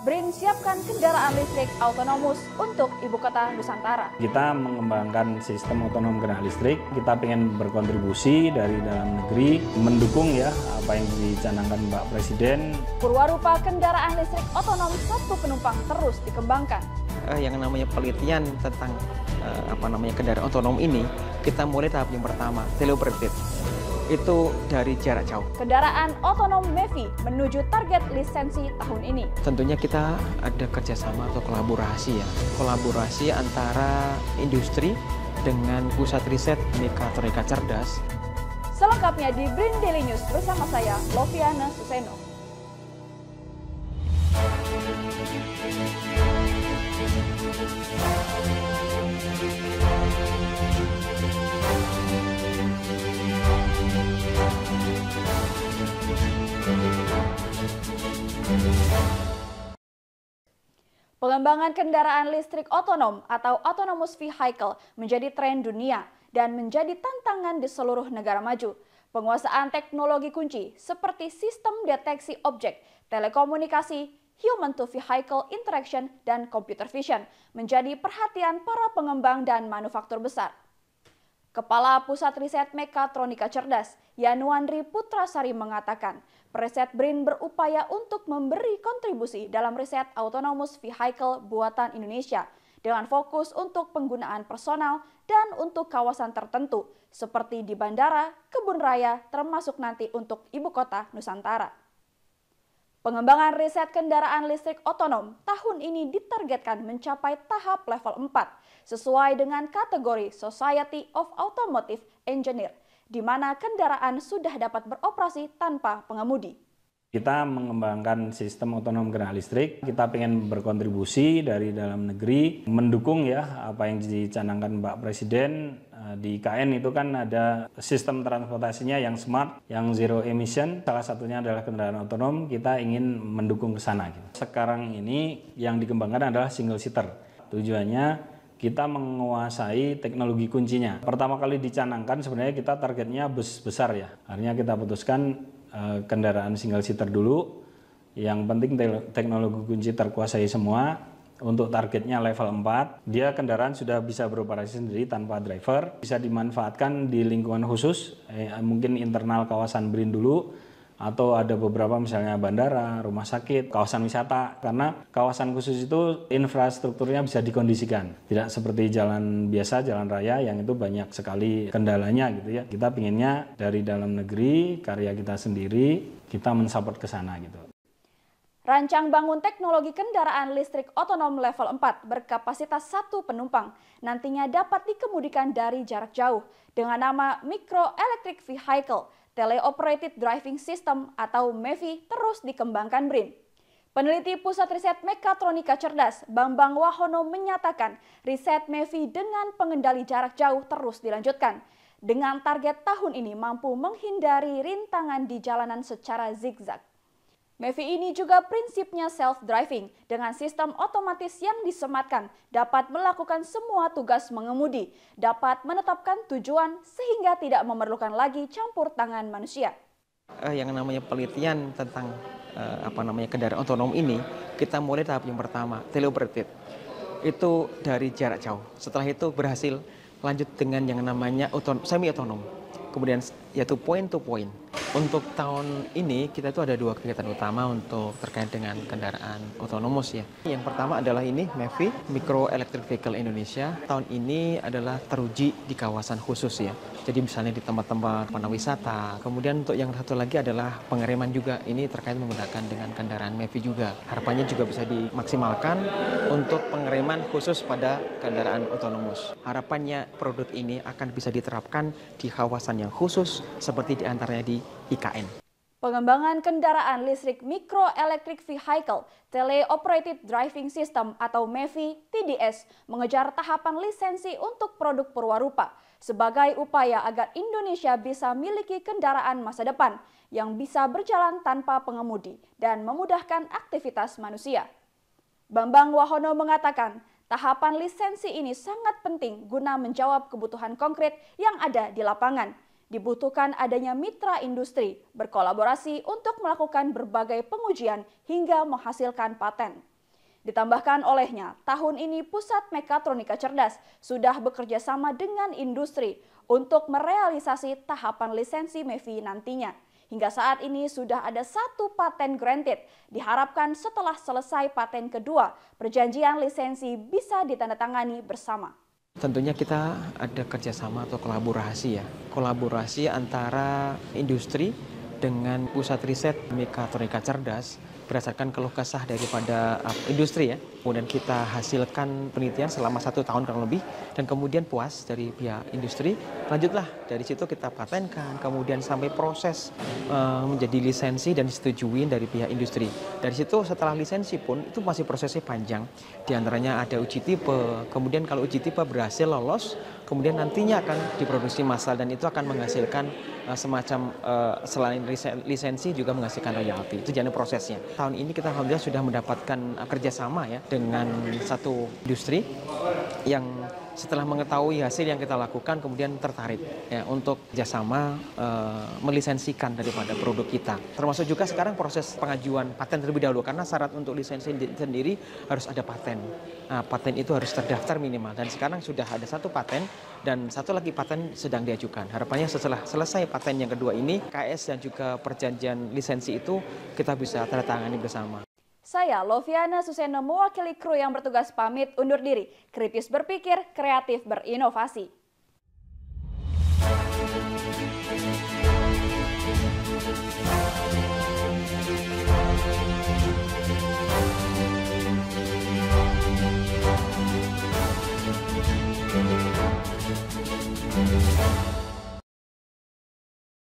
BRIN siapkan kendaraan listrik autonomus untuk Ibu Kota Nusantara. Kita mengembangkan sistem otonom kendaraan listrik, kita pengen berkontribusi dari dalam negeri, mendukung ya apa yang dicanangkan Mbak Presiden. Purwarupa kendaraan listrik otonom satu penumpang terus dikembangkan. Yang namanya penelitian tentang kendaraan otonom ini, kita mulai tahap yang pertama, teleoperated. Itu dari jarak jauh. Kendaraan otonom MEVI menuju target lisensi tahun ini. Tentunya kita ada kerjasama atau kolaborasi ya. Kolaborasi antara industri dengan pusat riset Mekatronika Cerdas. Selengkapnya di BRINDAILY News bersama saya, Loviana Suseno. Pengembangan kendaraan listrik otonom atau autonomous vehicle menjadi tren dunia dan menjadi tantangan di seluruh negara maju. Penguasaan teknologi kunci seperti sistem deteksi objek, telekomunikasi, human-to-vehicle interaction, dan computer vision menjadi perhatian para pengembang dan manufaktur besar. Kepala Pusat Riset Mekatronika Cerdas, Yanuandri Putrasari mengatakan, periset BRIN berupaya untuk memberi kontribusi dalam riset autonomous vehicle buatan Indonesia dengan fokus untuk penggunaan personal dan untuk kawasan tertentu seperti di bandara, kebun raya, termasuk nanti untuk Ibu Kota Nusantara. Pengembangan riset kendaraan listrik otonom tahun ini ditargetkan mencapai tahap level 4 sesuai dengan kategori Society of Automotive Engineer, di mana kendaraan sudah dapat beroperasi tanpa pengemudi. Kita mengembangkan sistem otonom kendaraan listrik, kita pengen berkontribusi dari dalam negeri, mendukung ya apa yang dicanangkan Mbak Presiden. Di IKN itu kan ada sistem transportasinya yang smart, yang zero emission, salah satunya adalah kendaraan otonom, kita ingin mendukung ke sana. Sekarang ini yang dikembangkan adalah single seater, tujuannya kita menguasai teknologi kuncinya. Pertama kali dicanangkan sebenarnya kita targetnya bus besar ya, akhirnya kita putuskan kendaraan single seater dulu, yang penting teknologi kunci terkuasai semua. Untuk targetnya level 4, dia kendaraan sudah bisa beroperasi sendiri tanpa driver, bisa dimanfaatkan di lingkungan khusus, mungkin internal kawasan BRIN dulu, atau ada beberapa misalnya bandara, rumah sakit, kawasan wisata, karena kawasan khusus itu infrastrukturnya bisa dikondisikan, tidak seperti jalan biasa, jalan raya yang itu banyak sekali kendalanya gitu ya. Kita pinginnya dari dalam negeri, karya kita sendiri, kita mensupport ke sana gitu. Rancang bangun teknologi kendaraan listrik otonom level 4 berkapasitas 1 penumpang nantinya dapat dikemudikan dari jarak jauh dengan nama Micro Electric Vehicle. Teleoperated Driving System atau MEVI terus dikembangkan BRIN. Peneliti Pusat Riset Mekatronika Cerdas, Bambang Wahono menyatakan riset MEVI dengan pengendali jarak jauh terus dilanjutkan. Dengan target tahun ini mampu menghindari rintangan di jalanan secara zigzag. MEVI ini juga prinsipnya self-driving dengan sistem otomatis yang disematkan dapat melakukan semua tugas mengemudi, dapat menetapkan tujuan sehingga tidak memerlukan lagi campur tangan manusia. Yang namanya penelitian tentang kendaraan otonom ini, kita mulai tahap yang pertama, teleoperated. Itu dari jarak jauh. Setelah itu berhasil lanjut dengan yang namanya semi-otonom. Kemudian yaitu point to point. Untuk tahun ini kita itu ada 2 kegiatan utama untuk terkait dengan kendaraan otonomus ya. Yang pertama adalah ini MEVI, Micro Electric Vehicle Indonesia. Tahun ini adalah teruji di kawasan khusus ya. Jadi misalnya di tempat-tempat pariwisata. Kemudian untuk yang satu lagi adalah pengereman juga. Ini terkait menggunakan dengan kendaraan MEVI juga. Harapannya juga bisa dimaksimalkan untuk pengereman khusus pada kendaraan otonomus. Harapannya produk ini akan bisa diterapkan di kawasan yang khusus seperti diantaranya di IKN. Pengembangan kendaraan listrik Micro Electric Vehicle Teleoperated Driving System atau MEVI TDS mengejar tahapan lisensi untuk produk Purwarupa sebagai upaya agar Indonesia bisa miliki kendaraan masa depan yang bisa berjalan tanpa pengemudi dan memudahkan aktivitas manusia. Bambang Wahono mengatakan tahapan lisensi ini sangat penting guna menjawab kebutuhan konkret yang ada di lapangan. Dibutuhkan adanya mitra industri berkolaborasi untuk melakukan berbagai pengujian hingga menghasilkan paten. Ditambahkan olehnya, tahun ini Pusat Mekatronika Cerdas sudah bekerja sama dengan industri untuk merealisasi tahapan lisensi MEVI nantinya. Hingga saat ini sudah ada 1 paten granted. Diharapkan setelah selesai paten kedua, perjanjian lisensi bisa ditandatangani bersama. Tentunya kita ada kerjasama atau kolaborasi ya. Kolaborasi antara industri dengan Pusat Riset Mekatronika Cerdas berdasarkan keluh kesah daripada industri ya. Kemudian kita hasilkan penelitian selama 1 tahun kurang lebih dan kemudian puas dari pihak industri. Lanjutlah dari situ kita patenkan, kemudian sampai proses menjadi lisensi dan disetujui dari pihak industri. Dari situ setelah lisensi pun itu masih prosesnya panjang. Di antaranya ada uji tipe, kemudian kalau uji tipe berhasil lolos, kemudian nantinya akan diproduksi massal dan itu akan menghasilkan semacam selain lisensi juga menghasilkan royalti. Itu jadi prosesnya. Tahun ini kita alhamdulillah sudah mendapatkan kerjasama ya dengan satu industri yang setelah mengetahui hasil yang kita lakukan kemudian tertarik ya, untuk kerjasama melisensikan daripada produk kita. Termasuk juga sekarang proses pengajuan paten terlebih dahulu karena syarat untuk lisensi sendiri harus ada paten. Nah, paten itu harus terdaftar minimal dan sekarang sudah ada 1 paten dan 1 lagi paten sedang diajukan. Harapannya setelah selesai paten yang kedua ini KS dan juga perjanjian lisensi itu kita bisa tanda tangani bersama. Saya Loviana Suseno mewakili kru yang bertugas pamit undur diri, kritis berpikir, kreatif berinovasi.